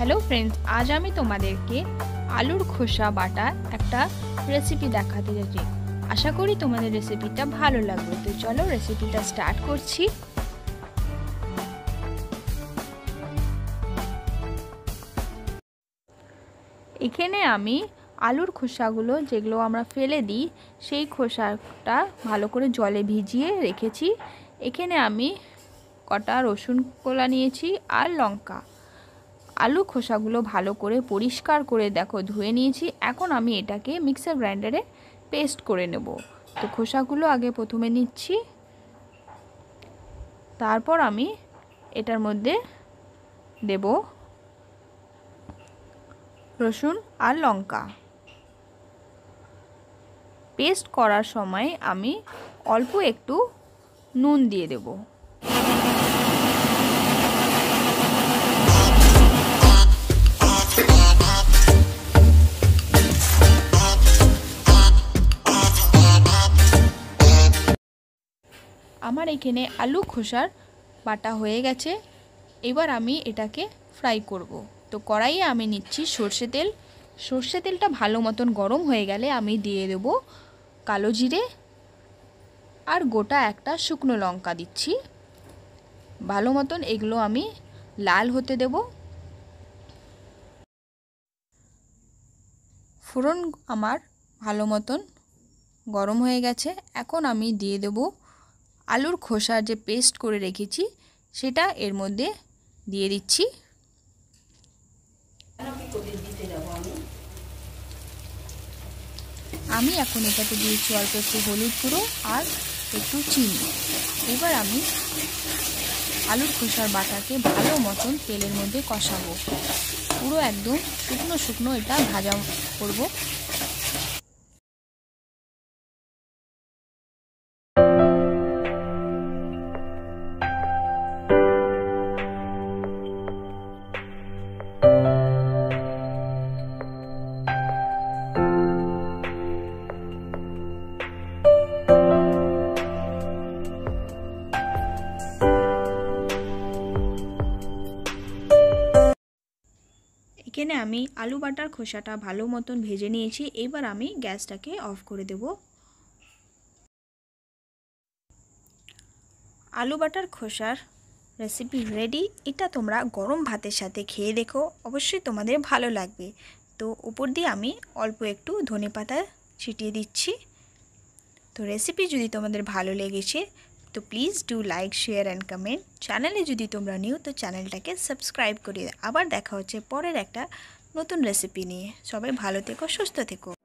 Hello friends, आज आमी तोमादेरके आलुर खोसा बाटार एकटा रेसिपि देखाते जाচ্ছি। आशा करी तोमादेर रेसिपिटा भालो लागबे। तो चलो रेसिपिटा स्टार्ट करছি। एखाने आमी आलुर খোসাগুলো যেগুলো আমরা ফেলে দিই সেই খোসাটা ভালো করে জলে ভিজিয়ে রেখেছি। এখানে আমি কটা রসুন কোলা নিয়েছি আর লঙ্কা। आलू খোসাগুলো ভালো করে পরিষ্কার করে দেখো ধুয়ে নিয়েছি। এখন আমি এটাকে মিক্সার গ্রাইন্ডারে পেস্ট করে নেব। তো খোসাগুলো আগে প্রথমে নিচ্ছি, তারপর আমি এটার মধ্যে দেব রসুন আর লঙ্কা। পেস্ট করার সময় আমি অল্প একটু নুন দিয়ে দেব। আমার এখানে আলু খোসার বাটা হয়ে গেছে। এবার আমি এটাকে ফ্রাই করব। তো কড়াইয়ে আমি নিচ্ছি সরষে তেল। সরষে তেলটা ভালো মতন গরম হয়ে গেলে আমি দিয়ে দেব কালো জিরে আর গোটা একটা শুকনো লঙ্কা দিচ্ছি। ভালো মতন এগুলো আমি লাল হতে দেব। ফোড়ন আমার ভালো মতন গরম হয়ে গেছে। এখন আমি দিয়ে দেব आलुर खोसार जे पेस्ट करे रेखेछि सेटा एर मध्य दिए दिच्छी। आमी एखन एटाके दिएछि अल्प एकटु हलुद गुँड़ो और एकटु चीनी। एबार आमी आलुर खोसार बाटाके भालो मतन तेलेर मध्य कषाबो। पुरो एकदम शुकनो शुकनो एटा भाजा करबो। এখানে আমি আলু বাটার খোসাটা ভালো মতন ভেজে নিয়েছি। এবার আমি গ্যাসটাকে অফ করে দেব। আলু বাটার খোসার রেসিপি রেডি। এটা তোমরা গরম ভাতের সাথে খেয়ে দেখো, অবশ্যই তোমাদের ভালো লাগবে। তো উপর দিয়ে আমি অল্প একটু ধনেপাতা ছিটিয়ে দিচ্ছি। তো রেসিপি যদি তোমাদের ভালো লেগেছে তো please do like, share and comment. চ্যানেলে যদি তোমরা নিউ তো চ্যানেলটাকে সাবস্ক্রাইব করে। আবার দেখা হচ্ছে পরের একটা নতুন রেসিপি নিয়ে। সবাই ভালো থেকো, সুস্থ থেকো।